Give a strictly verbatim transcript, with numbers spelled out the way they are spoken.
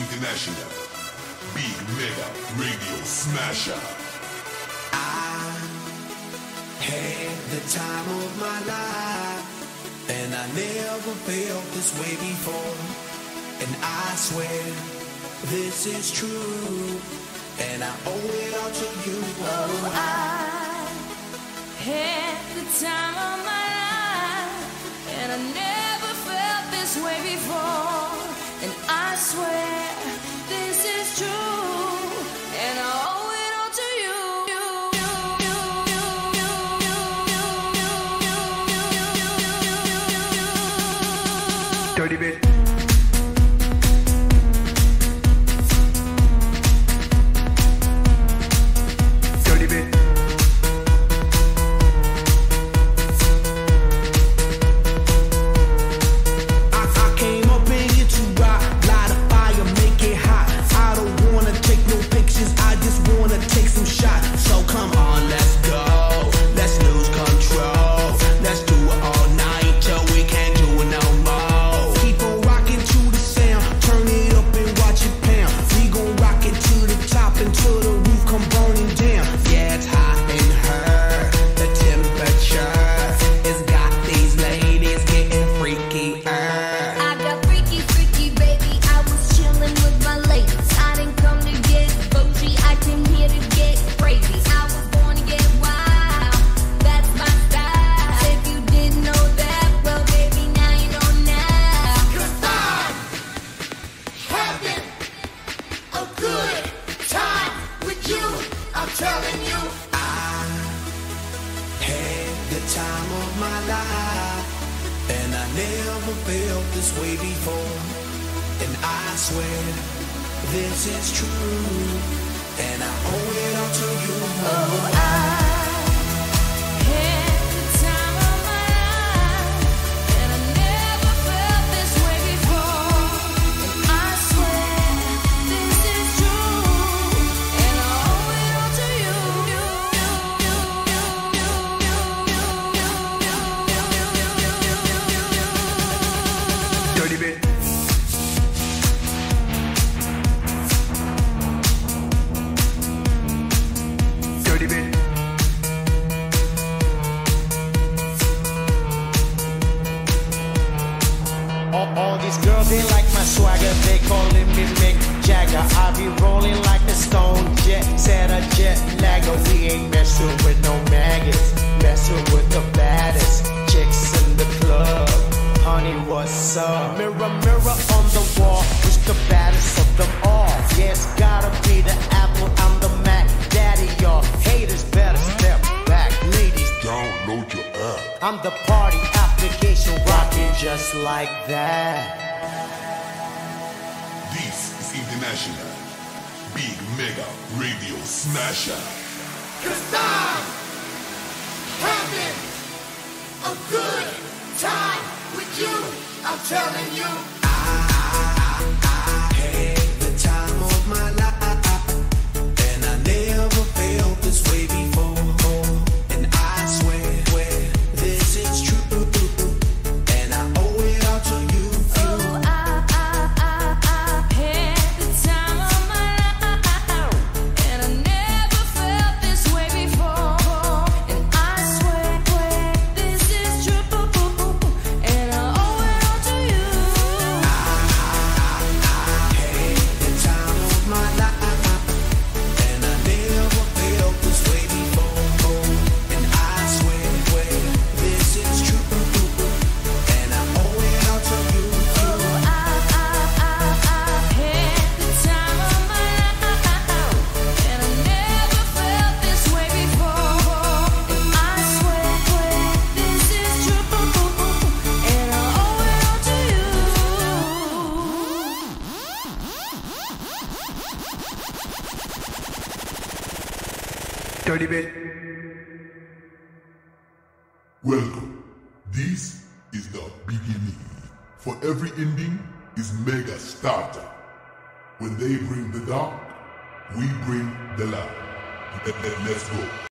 International Big Mega Radio Smasher. I had the time of my life, and I never felt this way before. And I swear this is true, and I owe it all to you. Oh, I had the time of my life, and I never felt this way before. And I swear this is true, and I owe it all to you. Dirty bit. Welcome. This is the beginning. For every ending is mega starter. When they bring the dark, we bring the light. Let's go.